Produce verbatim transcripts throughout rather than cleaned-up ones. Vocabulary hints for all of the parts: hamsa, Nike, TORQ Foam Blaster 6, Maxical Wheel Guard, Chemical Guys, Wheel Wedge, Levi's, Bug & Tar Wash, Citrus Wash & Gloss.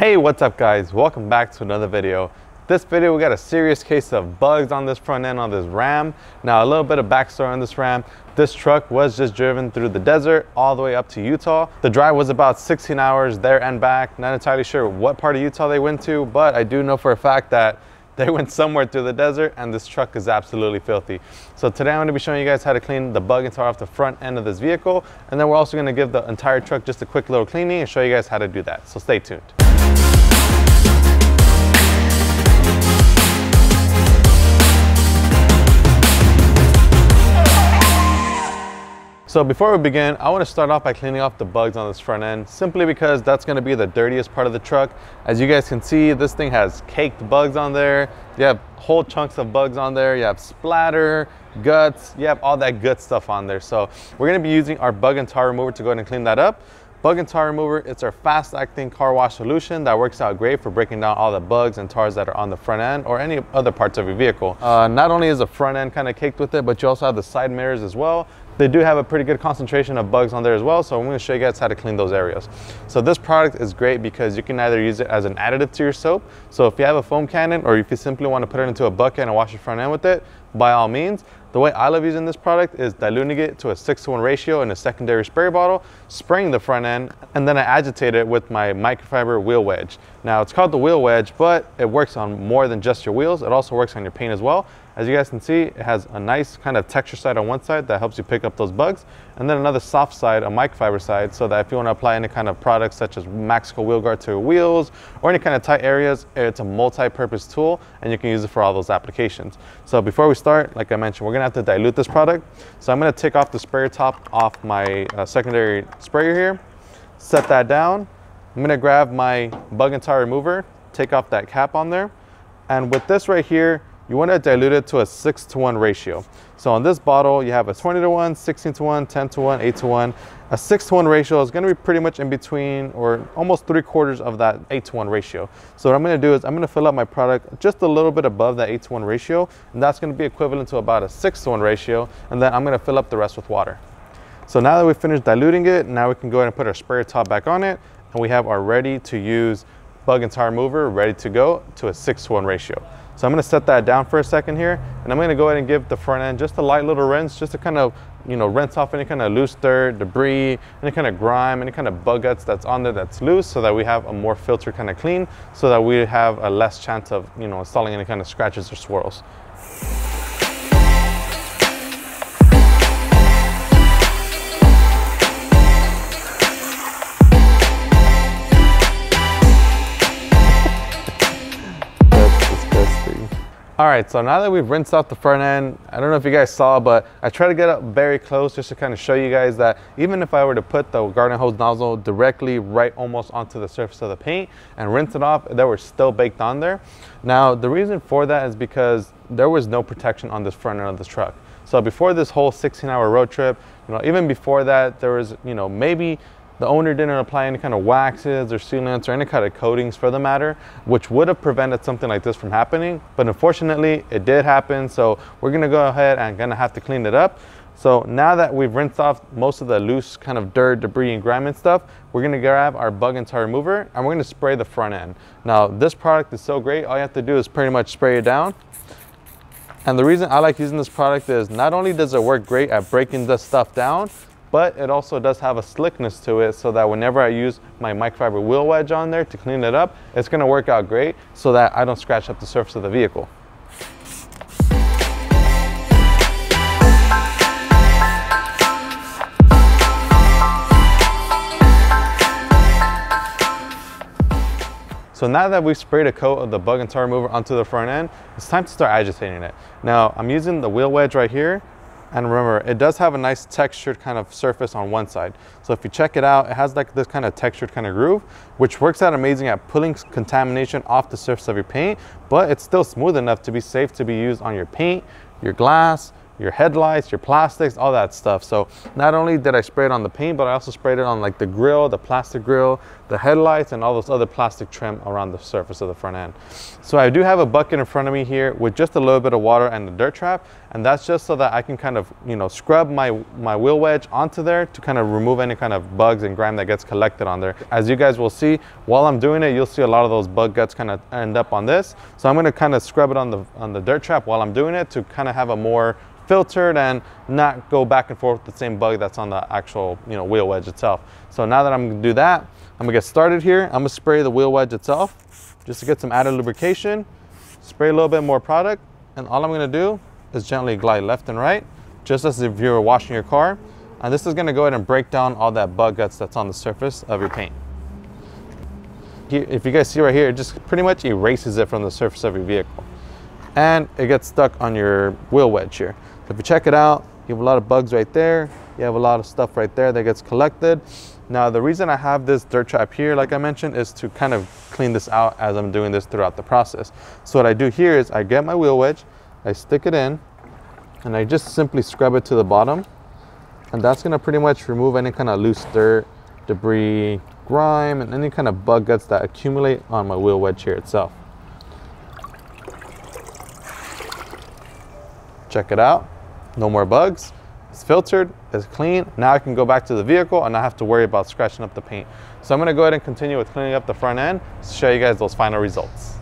Hey, what's up guys? Welcome back to another video. This video we got a serious case of bugs on this front end on this Ram. Now a little bit of backstory on this Ram. This truck was just driven through the desert all the way up to Utah. The drive was about sixteen hours there and back. Not entirely sure what part of Utah they went to, but I do know for a fact that they went somewhere through the desert and this truck is absolutely filthy. So today I'm going to be showing you guys how to clean the bug and tar off the front end of this vehicle. And then we're also going to give the entire truck just a quick little cleaning and show you guys how to do that. So stay tuned. So before we begin, I want to start off by cleaning off the bugs on this front end, simply because that's going to be the dirtiest part of the truck. As you guys can see, this thing has caked bugs on there. You have whole chunks of bugs on there. You have splatter, guts, you have all that good stuff on there. So we're going to be using our bug and tar remover to go ahead and clean that up. Bug and tar remover, it's our fast acting car wash solution that works out great for breaking down all the bugs and tars that are on the front end or any other parts of your vehicle. Uh, not only is the front end kind of caked with it, but you also have the side mirrors as well. They do have a pretty good concentration of bugs on there as well, so I'm going to show you guys how to clean those areas. So this product is great because you can either use it as an additive to your soap. So if you have a foam cannon or if you simply want to put it into a bucket and wash your front end with it, by all means. The way I love using this product is diluting it to a six to one ratio in a secondary spray bottle, spraying the front end, and then I agitate it with my microfiber wheel wedge. Now it's called the wheel wedge, but it works on more than just your wheels. It also works on your paint as well. As you guys can see, it has a nice kind of texture side on one side that helps you pick up those bugs, and then another soft side, a microfiber side, so that if you want to apply any kind of products such as Maxical Wheel Guard to your wheels or any kind of tight areas, it's a multi-purpose tool and you can use it for all those applications. So before we start, like I mentioned, we're going to have to dilute this product. So I'm going to take off the sprayer top off my uh, secondary sprayer here, set that down. I'm going to grab my bug and tar remover, take off that cap on there, and with this right here, you want to dilute it to a six to one ratio. So on this bottle, you have a twenty to one, sixteen to one, ten to one, eight to one. A six to one ratio is going to be pretty much in between or almost three quarters of that eight to one ratio. So what I'm going to do is I'm going to fill up my product just a little bit above that eight to one ratio, and that's going to be equivalent to about a six to one ratio, and then I'm going to fill up the rest with water. So now that we've finished diluting it, now we can go ahead and put our sprayer top back on it, and we have our ready to use bug and tar remover ready to go to a six to one ratio. So I'm going to set that down for a second here, and I'm going to go ahead and give the front end just a light little rinse, just to kind of, you know, rinse off any kind of loose dirt, debris, any kind of grime, any kind of bug guts that's on there that's loose, so that we have a more filtered kind of clean, so that we have a less chance of, you know, installing any kind of scratches or swirls. All right, so now that we've rinsed out the front end, I don't know if you guys saw, but I try to get up very close just to kind of show you guys that even if I were to put the garden hose nozzle directly right almost onto the surface of the paint and rinse it off, they were still baked on there. Now, the reason for that is because there was no protection on this front end of this truck. So before this whole sixteen hour road trip, you know, even before that, there was, you know, maybe the owner didn't apply any kind of waxes or sealants or any kind of coatings for the matter, which would have prevented something like this from happening. But unfortunately, it did happen. So we're gonna go ahead and gonna have to clean it up. So now that we've rinsed off most of the loose kind of dirt, debris, and grime and stuff, we're gonna grab our bug and tar remover and we're gonna spray the front end. Now, this product is so great. All you have to do is pretty much spray it down. And the reason I like using this product is not only does it work great at breaking this stuff down, but it also does have a slickness to it, so that whenever I use my microfiber wheel wedge on there to clean it up, it's gonna work out great so that I don't scratch up the surface of the vehicle. So now that we've sprayed a coat of the bug and tar remover onto the front end, it's time to start agitating it. Now, I'm using the wheel wedge right here. And remember, it does have a nice textured kind of surface on one side. So if you check it out, it has like this kind of textured kind of groove, which works out amazing at pulling contamination off the surface of your paint, but it's still smooth enough to be safe to be used on your paint, your glass, your headlights, your plastics, all that stuff. So not only did I spray it on the paint, but I also sprayed it on like the grill, the plastic grill, the headlights, and all those other plastic trim around the surface of the front end. So I do have a bucket in front of me here with just a little bit of water and the dirt trap, and that's just so that I can kind of, you know, scrub my, my wheel wedge onto there to kind of remove any kind of bugs and grime that gets collected on there. As you guys will see, while I'm doing it, you'll see a lot of those bug guts kind of end up on this. So I'm gonna kind of scrub it on the, on the dirt trap while I'm doing it to kind of have a more filtered and not go back and forth with the same bug that's on the actual, you know, wheel wedge itself. So now that I'm gonna do that, I'm gonna get started here. I'm gonna spray the wheel wedge itself just to get some added lubrication, spray a little bit more product, and all I'm gonna do is gently glide left and right, just as if you were washing your car. And this is gonna go ahead and break down all that bug guts that's on the surface of your paint. If you guys see right here, it just pretty much erases it from the surface of your vehicle. And it gets stuck on your wheel wedge here. If you check it out, you have a lot of bugs right there. You have a lot of stuff right there that gets collected. Now, the reason I have this dirt trap here, like I mentioned, is to kind of clean this out as I'm doing this throughout the process. So what I do here is I get my wheel wedge, I stick it in, and I just simply scrub it to the bottom. And that's gonna pretty much remove any kind of loose dirt, debris, grime, and any kind of bug guts that accumulate on my wheel wedge here itself. Check it out. No more bugs, it's filtered, it's clean. Now I can go back to the vehicle and not have to worry about scratching up the paint. So I'm gonna go ahead and continue with cleaning up the front end to show you guys those final results.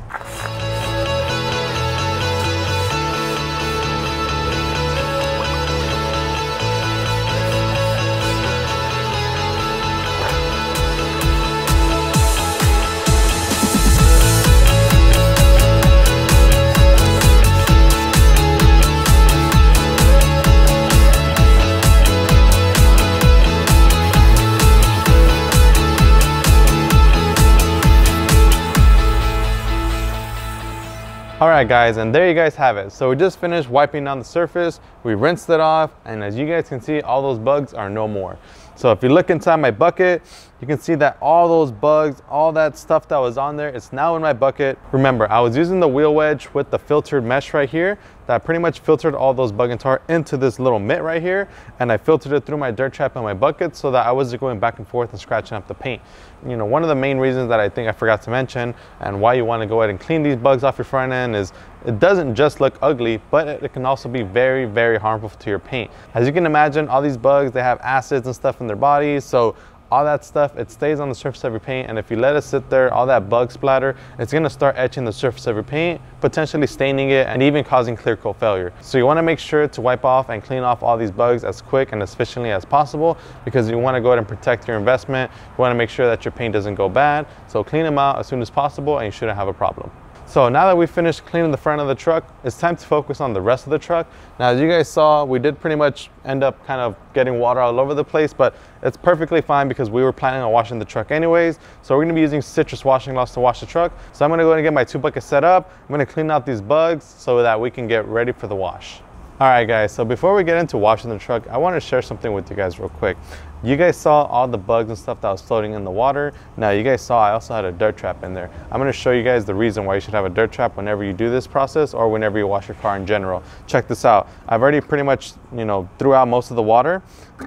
Alright guys, and there you guys have it. So we just finished wiping down the surface, we rinsed it off, and as you guys can see, all those bugs are no more. So if you look inside my bucket, you can see that all those bugs, all that stuff that was on there, it's now in my bucket. Remember, I was using the wheel wedge with the filtered mesh right here that pretty much filtered all those bug and tar into this little mitt right here, and I filtered it through my dirt trap in my bucket so that I wasn't going back and forth and scratching up the paint. You know, one of the main reasons that I think I forgot to mention and why you want to go ahead and clean these bugs off your front end is it doesn't just look ugly, but it can also be very, very harmful to your paint. As you can imagine, all these bugs, they have acids and stuff in their bodies, so all that stuff, it stays on the surface of your paint, and if you let it sit there, all that bug splatter, it's gonna start etching the surface of your paint, potentially staining it and even causing clear coat failure. So you wanna make sure to wipe off and clean off all these bugs as quick and as efficiently as possible, because you wanna go ahead and protect your investment. You wanna make sure that your paint doesn't go bad. So clean them out as soon as possible and you shouldn't have a problem. So now that we finished cleaning the front of the truck, it's time to focus on the rest of the truck. Now, as you guys saw, we did pretty much end up kind of getting water all over the place, but it's perfectly fine because we were planning on washing the truck anyways. So we're gonna be using Citrus Wash and Gloss to wash the truck. So I'm gonna go ahead and get my two buckets set up. I'm gonna clean out these bugs so that we can get ready for the wash. All right guys, so before we get into washing the truck, I wanna share something with you guys real quick. You guys saw all the bugs and stuff that was floating in the water. Now, you guys saw I also had a dirt trap in there. I'm gonna show you guys the reason why you should have a dirt trap whenever you do this process or whenever you wash your car in general. Check this out. I've already pretty much, you know, threw out most of the water.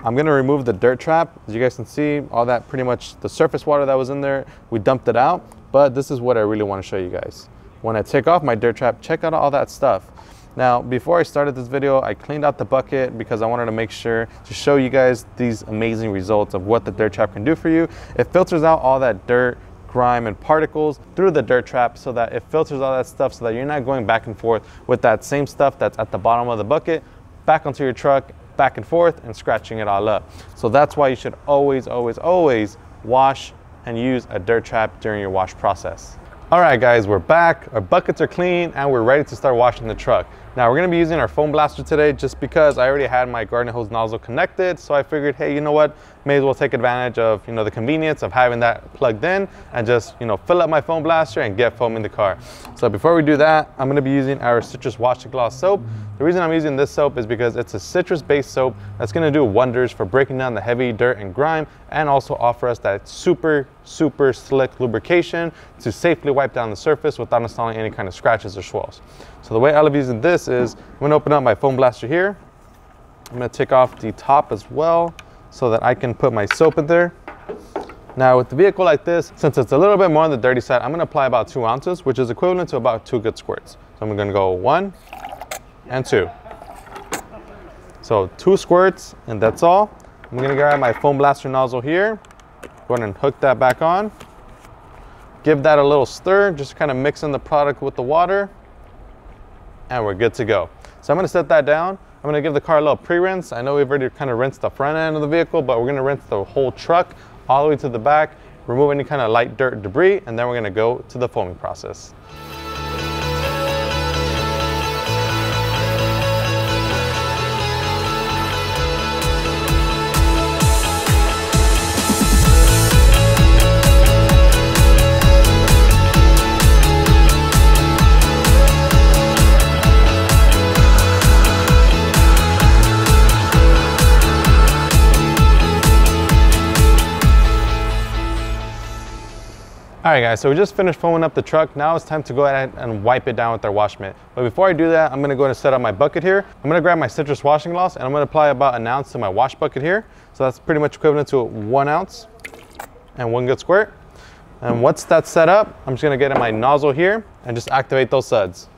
I'm gonna remove the dirt trap. As you guys can see, all that pretty much the surface water that was in there, we dumped it out. But this is what I really wanna show you guys. When I take off my dirt trap, check out all that stuff. Now, before I started this video, I cleaned out the bucket because I wanted to make sure to show you guys these amazing results of what the dirt trap can do for you. It filters out all that dirt, grime, and particles through the dirt trap so that it filters all that stuff so that you're not going back and forth with that same stuff that's at the bottom of the bucket back onto your truck, back and forth, and scratching it all up. So that's why you should always, always, always wash and use a dirt trap during your wash process. All right guys, we're back, our buckets are clean, and we're ready to start washing the truck. Now, we're gonna be using our foam blaster today just because I already had my garden hose nozzle connected, so I figured, hey, you know what, may as well take advantage of, you know, the convenience of having that plugged in and just, you know, fill up my foam blaster and get foam in the car. So before we do that, I'm gonna be using our Citrus Wash and Gloss soap. The reason I'm using this soap is because it's a citrus-based soap that's gonna do wonders for breaking down the heavy dirt and grime and also offer us that super, super slick lubrication to safely wipe down the surface without installing any kind of scratches or swirls. So the way I'll be using this is I'm gonna open up my foam blaster here. I'm going to take off the top as well so that I can put my soap in there. Now with the vehicle like this, since it's a little bit more on the dirty side, I'm going to apply about two ounces, which is equivalent to about two good squirts. So I'm going to go one and two. So two squirts and that's all. I'm going to grab my foam blaster nozzle here. Go ahead and hook that back on. Give that a little stir, just kind of mix in the product with the water. And we're good to go. So I'm going to set that down. I'm going to give the car a little pre-rinse. I know we've already kind of rinsed the front end of the vehicle, but we're going to rinse the whole truck all the way to the back, remove any kind of light dirt debris, and then we're going to go to the foaming process. All right guys, so we just finished foaming up the truck. Now it's time to go ahead and wipe it down with our wash mitt. But before I do that, I'm gonna go ahead and set up my bucket here. I'm gonna grab my Citrus Wash and Gloss and I'm gonna apply about an ounce to my wash bucket here. So that's pretty much equivalent to one ounce and one good squirt. And once that's set up, I'm just gonna get in my nozzle here and just activate those suds.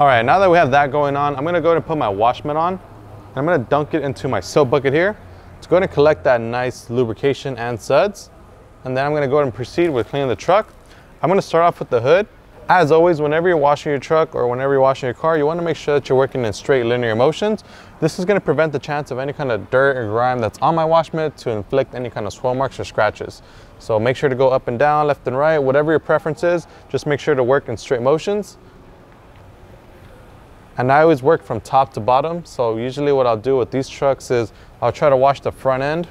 All right, now that we have that going on, I'm gonna go ahead and put my wash mitt on. And I'm gonna dunk it into my soap bucket here. Go ahead and collect that nice lubrication and suds, and then I'm going to go ahead and proceed with cleaning the truck. I'm going to start off with the hood. As always, whenever you're washing your truck or whenever you're washing your car, you want to make sure that you're working in straight linear motions. This is going to prevent the chance of any kind of dirt or grime that's on my wash mitt to inflict any kind of swirl marks or scratches. So make sure to go up and down, left and right, whatever your preference is, just make sure to work in straight motions. And I always work from top to bottom. So usually what I'll do with these trucks is I'll try to wash the front end,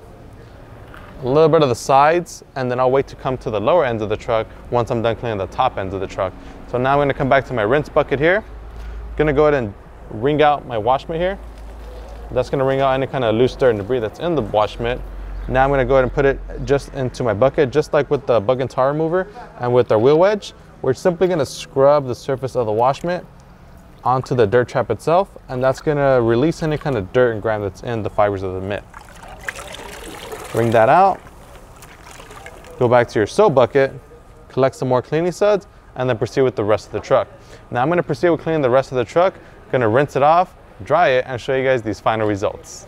a little bit of the sides, and then I'll wait to come to the lower end of the truck once I'm done cleaning the top end of the truck. So now I'm gonna come back to my rinse bucket here. Gonna go ahead and wring out my wash mitt here. That's gonna wring out any kind of loose dirt and debris that's in the wash mitt. Now I'm gonna go ahead and put it just into my bucket, just like with the bug and tar remover and with our wheel wedge. We're simply gonna scrub the surface of the wash mitt onto the dirt trap itself, and that's gonna release any kind of dirt and grime that's in the fibers of the mitt. Wring that out, go back to your soap bucket, collect some more cleaning suds, and then proceed with the rest of the truck. Now I'm gonna proceed with cleaning the rest of the truck, gonna rinse it off, dry it, and show you guys these final results.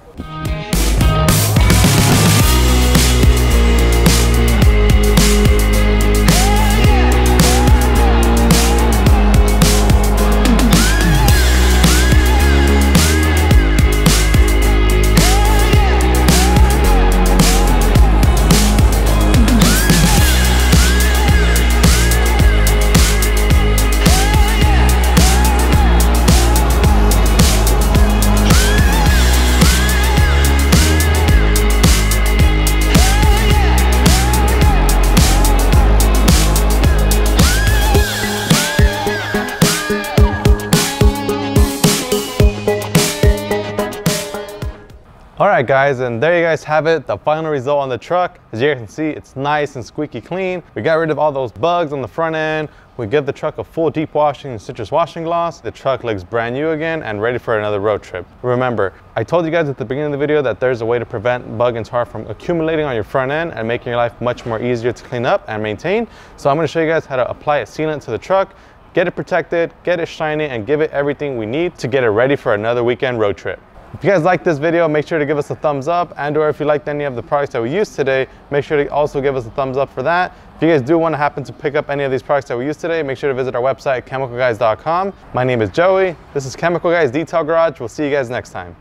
Alright guys, and there you guys have it, the final result on the truck. As you can see, it's nice and squeaky clean. We got rid of all those bugs on the front end. We give the truck a full deep washing and Citrus Washing Gloss. The truck looks brand new again and ready for another road trip. Remember, I told you guys at the beginning of the video that there's a way to prevent bug and tar from accumulating on your front end and making your life much more easier to clean up and maintain. So I'm going to show you guys how to apply a sealant to the truck, get it protected, get it shiny, and give it everything we need to get it ready for another weekend road trip. If you guys liked this video, make sure to give us a thumbs up, and or if you liked any of the products that we used today, make sure to also give us a thumbs up for that. If you guys do want to happen to pick up any of these products that we used today, make sure to visit our website, chemical guys dot com. My name is Joey. This is Chemical Guys Detail Garage. We'll see you guys next time.